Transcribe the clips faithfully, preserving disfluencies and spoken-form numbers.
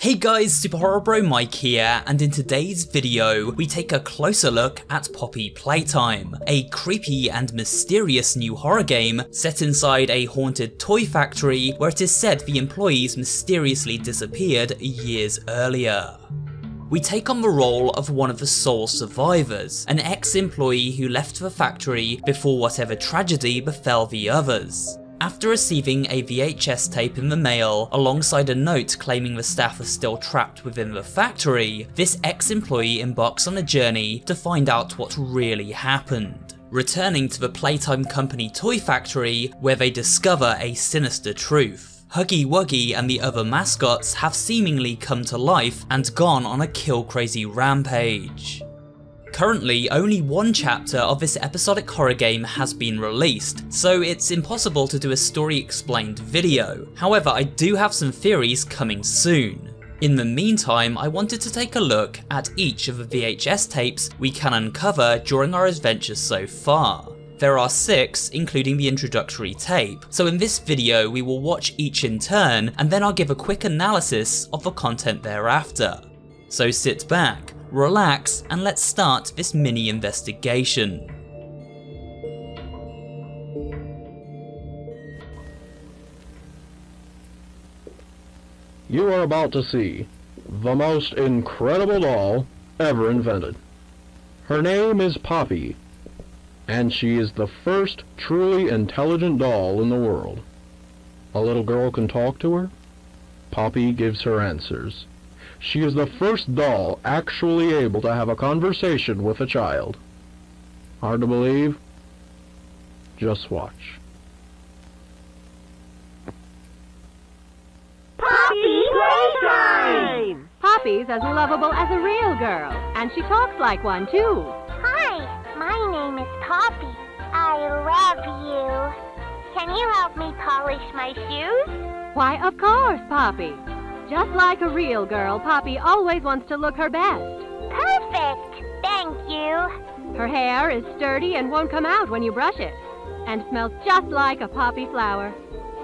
Hey guys, Super Horror Bro Mike here, and in today's video, we take a closer look at Poppy Playtime, a creepy and mysterious new horror game set inside a haunted toy factory where it is said the employees mysteriously disappeared years earlier. We take on the role of one of the sole survivors, an ex-employee who left the factory before whatever tragedy befell the others. After receiving a V H S tape in the mail, alongside a note claiming the staff are still trapped within the factory, this ex-employee embarks on a journey to find out what really happened, returning to the Playtime Company toy factory where they discover a sinister truth. Huggy Wuggy and the other mascots have seemingly come to life and gone on a kill-crazy rampage. Currently, only one chapter of this episodic horror game has been released, so it's impossible to do a story explained video. However, I do have some theories coming soon. In the meantime, I wanted to take a look at each of the V H S tapes we can uncover during our adventures so far. There are six, including the introductory tape, so in this video we will watch each in turn, and then I'll give a quick analysis of the content thereafter. So sit back, relax, and let's start this mini investigation. You are about to see the most incredible doll ever invented. Her name is Poppy, and she is the first truly intelligent doll in the world. A little girl can talk to her. Poppy gives her answers. She is the first doll actually able to have a conversation with a child. Hard to believe? Just watch. Poppy Playtime! Poppy's as lovable as a real girl, and she talks like one too. Hi! My name is Poppy. I love you. Can you help me polish my shoes? Why, of course, Poppy. Just like a real girl, Poppy always wants to look her best. Perfect. Thank you. Her hair is sturdy and won't come out when you brush it, and smells just like a poppy flower.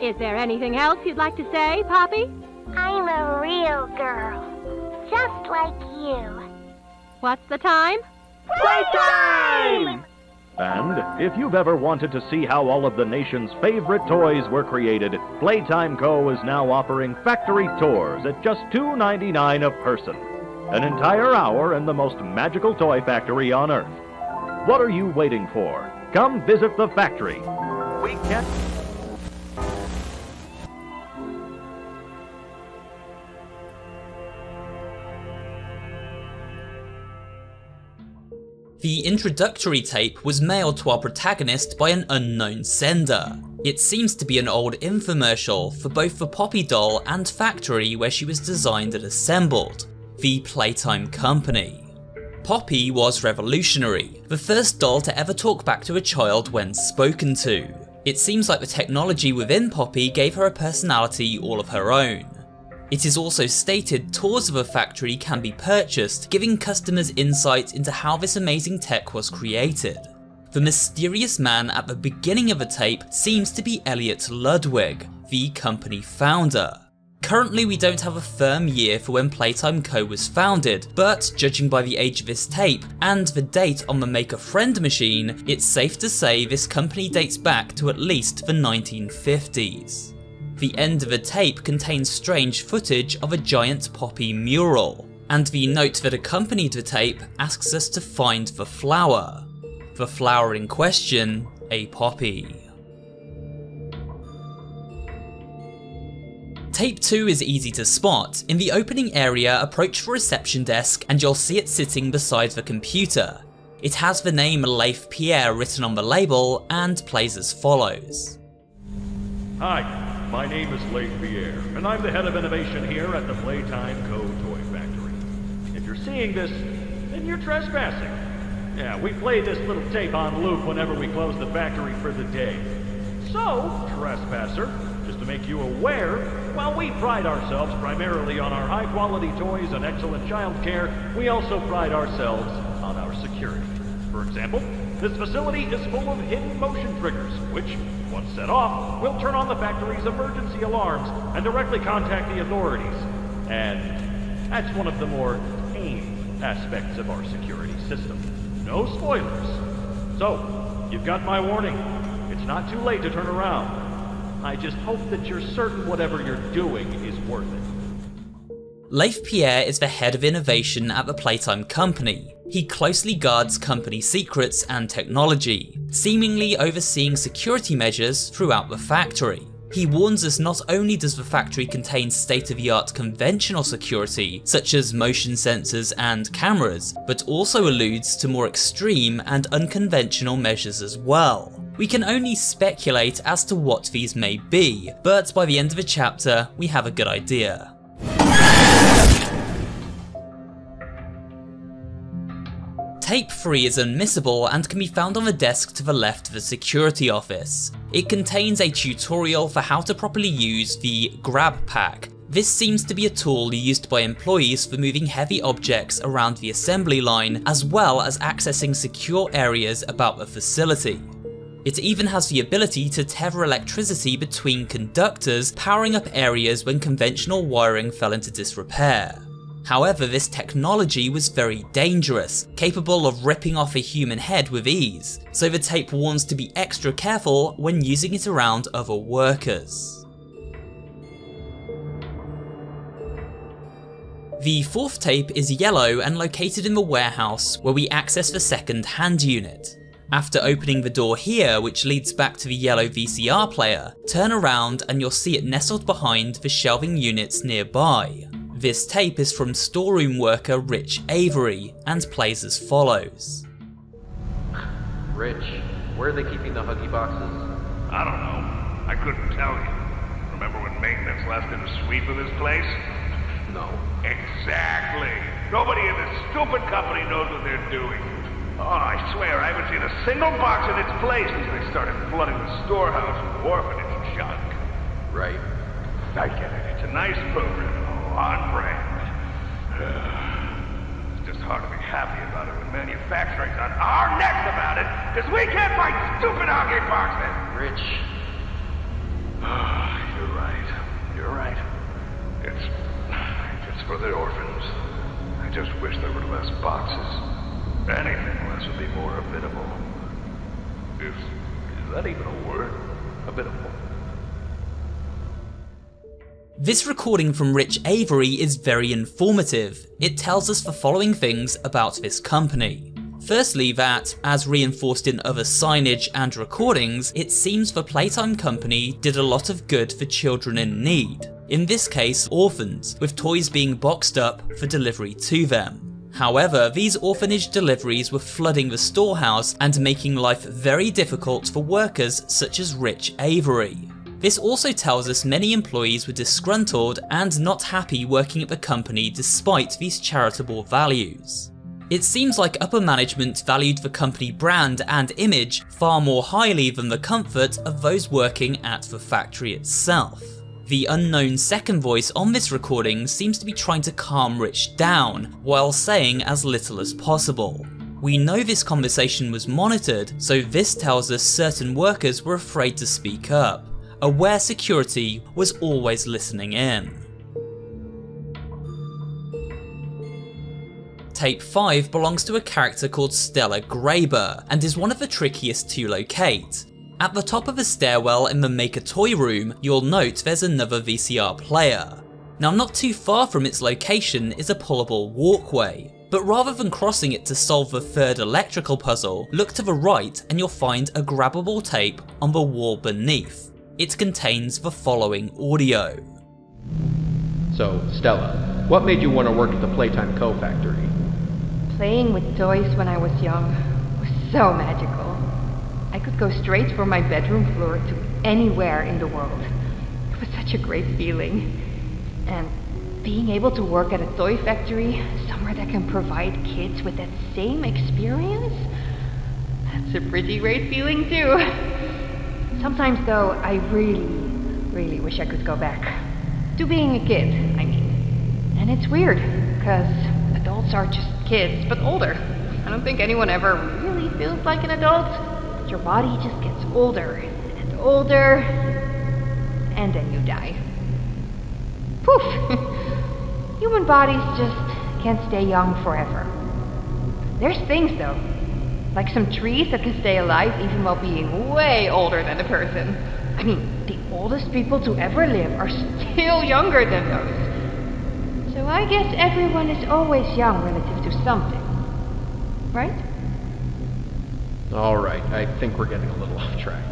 Is there anything else you'd like to say, Poppy? I'm a real girl, just like you. What's the time? Playtime! And if you've ever wanted to see how all of the nation's favorite toys were created, Playtime Co. is now offering factory tours at just two ninety-nine a person. An entire hour in the most magical toy factory on Earth. What are you waiting for? Come visit the factory. We can't... The introductory tape was mailed to our protagonist by an unknown sender. It seems to be an old infomercial for both the Poppy doll and factory where she was designed and assembled, the Playtime Company. Poppy was revolutionary, the first doll to ever talk back to a child when spoken to. It seems like the technology within Poppy gave her a personality all of her own. It is also stated tours of a factory can be purchased, giving customers insight into how this amazing tech was created. The mysterious man at the beginning of the tape seems to be Elliot Ludwig, the company founder. Currently, we don't have a firm year for when Playtime Co. was founded, but judging by the age of this tape and the date on the Make a Friend machine, it's safe to say this company dates back to at least the nineteen fifties. The end of the tape contains strange footage of a giant poppy mural, and the note that accompanied the tape asks us to find the flower. The flower in question, a poppy. Tape two is easy to spot. In the opening area, approach the reception desk and you'll see it sitting beside the computer. It has the name Leith Pierre written on the label and plays as follows. Hi. My name is Leith Pierre, and I'm the head of innovation here at the Playtime Co. Toy Factory. If you're seeing this, then you're trespassing. Yeah, we play this little tape on loop whenever we close the factory for the day. So, trespasser, just to make you aware, while we pride ourselves primarily on our high-quality toys and excellent childcare, we also pride ourselves on our security. For example, this facility is full of hidden motion triggers, which, once set off, will turn on the factory's emergency alarms and directly contact the authorities. And That's one of the more tame aspects of our security system. No spoilers. So, you've got my warning. It's not too late to turn around. I just hope that you're certain whatever you're doing is worth it. Leith Pierre is the head of innovation at the Playtime Company. He closely guards company secrets and technology, seemingly overseeing security measures throughout the factory. He warns us not only does the factory contain state-of-the-art conventional security, such as motion sensors and cameras, but also alludes to more extreme and unconventional measures as well. We can only speculate as to what these may be, but by the end of the chapter, we have a good idea. Tape three is unmissable and can be found on the desk to the left of the security office. It contains a tutorial for how to properly use the grab pack. This seems to be a tool used by employees for moving heavy objects around the assembly line, as well as accessing secure areas about the facility. It even has the ability to tether electricity between conductors, powering up areas when conventional wiring fell into disrepair. However, this technology was very dangerous, capable of ripping off a human head with ease, so the tape warns to be extra careful when using it around other workers. The fourth tape is yellow and located in the warehouse where we access the second hand unit. After opening the door here, which leads back to the yellow V C R player, turn around and you'll see it nestled behind the shelving units nearby. This tape is from storeroom worker Rich Avery, and plays as follows. Rich, where are they keeping the Huggy boxes? I don't know. I couldn't tell you. Remember when maintenance left in a sweep of this place? No. Exactly! Nobody in this stupid company knows what they're doing. Oh, I swear, I haven't seen a single box in its place since they started flooding the storehouse with orphanage junk. Right. I get it. It's a nice program. On brand. Uh, it's just hard to be happy about it when manufacturing's on our necks about it, because we can't find stupid hockey boxes! Rich. Oh, you're right. You're right. It's... it's for the orphans. I just wish there were less boxes. Anything less would be more habitable. Is... is that even a word? Habitable. This recording from Rich Avery is very informative. It tells us the following things about this company. Firstly, that, as reinforced in other signage and recordings, it seems the Playtime Company did a lot of good for children in need. In this case, orphans, with toys being boxed up for delivery to them. However, these orphanage deliveries were flooding the storehouse and making life very difficult for workers such as Rich Avery. This also tells us many employees were disgruntled and not happy working at the company despite these charitable values. It seems like upper management valued the company brand and image far more highly than the comfort of those working at the factory itself. The unknown second voice on this recording seems to be trying to calm Rich down while saying as little as possible. We know this conversation was monitored, so this tells us certain workers were afraid to speak up. Aware security was always listening in. Tape five belongs to a character called Stella Graeber, and is one of the trickiest to locate. At the top of the stairwell in the Make a Toy room, you'll note there's another V C R player. Now, not too far from its location is a pullable walkway, but rather than crossing it to solve the third electrical puzzle, look to the right and you'll find a grabbable tape on the wall beneath. It contains the following audio. So, Stella, what made you want to work at the Playtime Co. factory? Playing with toys when I was young was so magical. I could go straight from my bedroom floor to anywhere in the world. It was such a great feeling. And being able to work at a toy factory, somewhere that can provide kids with that same experience, that's a pretty great feeling too. Sometimes, though, I really, really wish I could go back. To being a kid, I mean. And it's weird, because adults are just kids, but older. I don't think anyone ever really feels like an adult. But your body just gets older and older, and then you die. Poof! Human bodies just can't stay young forever. There's things, though. Like some trees that can stay alive even while being way older than a person. I mean, the oldest people to ever live are still younger than those. So I guess everyone is always young relative to something. Right? Alright, I think we're getting a little off track.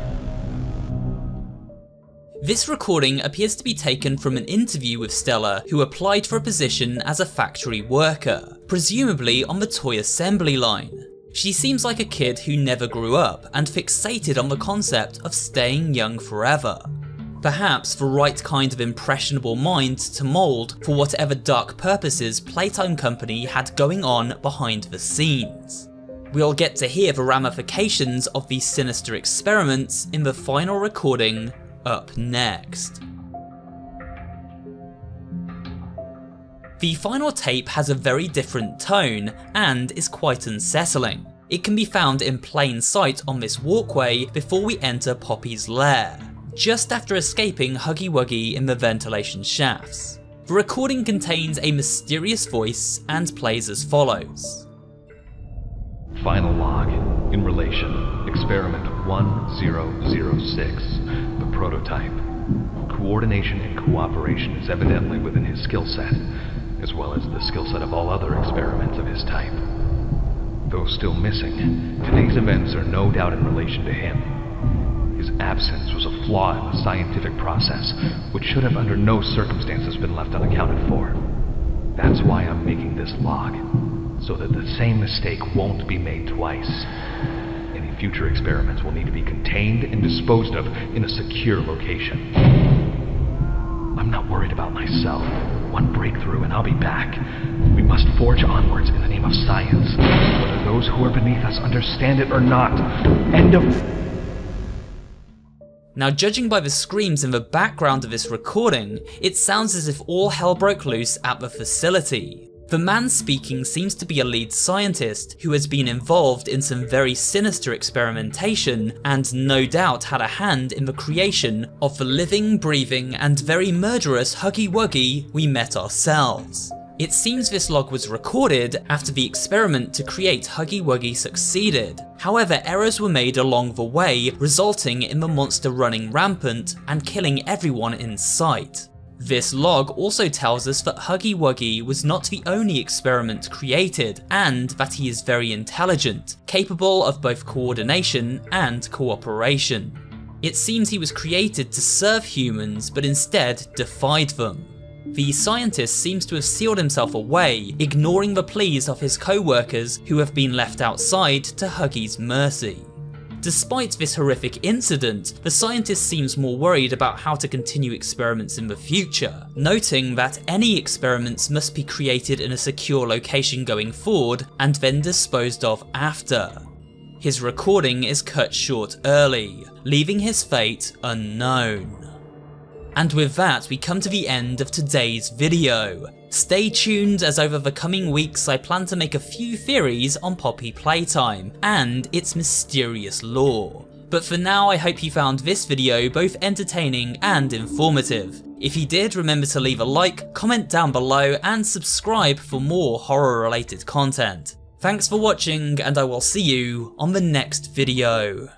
This recording appears to be taken from an interview with Stella, who applied for a position as a factory worker, presumably on the toy assembly line. She seems like a kid who never grew up and fixated on the concept of staying young forever. Perhaps the right kind of impressionable mind to mould for whatever dark purposes Playtime Company had going on behind the scenes. We'll get to hear the ramifications of these sinister experiments in the final recording up next. The final tape has a very different tone and is quite unsettling. It can be found in plain sight on this walkway before we enter Poppy's lair, just after escaping Huggy Wuggy in the ventilation shafts. The recording contains a mysterious voice and plays as follows. Final log in relation, experiment one zero zero six, the prototype. Coordination and cooperation is evidently within his skill set, as well as the skill set of all other experiments of his type. Though still missing, today's events are no doubt in relation to him. His absence was a flaw in the scientific process, which should have under no circumstances been left unaccounted for. That's why I'm making this log, so that the same mistake won't be made twice. Any future experiments will need to be contained and disposed of in a secure location. I'm not worried about myself. One breakthrough and I'll be back. We must forge onwards in the name of science, whether those who are beneath us understand it or not. End of... Now, judging by the screams in the background of this recording, it sounds as if all hell broke loose at the facility. The man speaking seems to be a lead scientist who has been involved in some very sinister experimentation and no doubt had a hand in the creation of the living, breathing and very murderous Huggy Wuggy we met ourselves. It seems this log was recorded after the experiment to create Huggy Wuggy succeeded. However, errors were made along the way, resulting in the monster running rampant and killing everyone in sight. This log also tells us that Huggy Wuggy was not the only experiment created, and that he is very intelligent, capable of both coordination and cooperation. It seems he was created to serve humans, but instead defied them. The scientist seems to have sealed himself away, ignoring the pleas of his co-workers who have been left outside to Huggy's mercy. Despite this horrific incident, the scientist seems more worried about how to continue experiments in the future, noting that any experiments must be created in a secure location going forward and then disposed of after. His recording is cut short early, leaving his fate unknown. And with that, we come to the end of today's video. Stay tuned, as over the coming weeks I plan to make a few theories on Poppy Playtime and its mysterious lore. But for now, I hope you found this video both entertaining and informative. If you did, remember to leave a like, comment down below and subscribe for more horror related content. Thanks for watching and I will see you on the next video.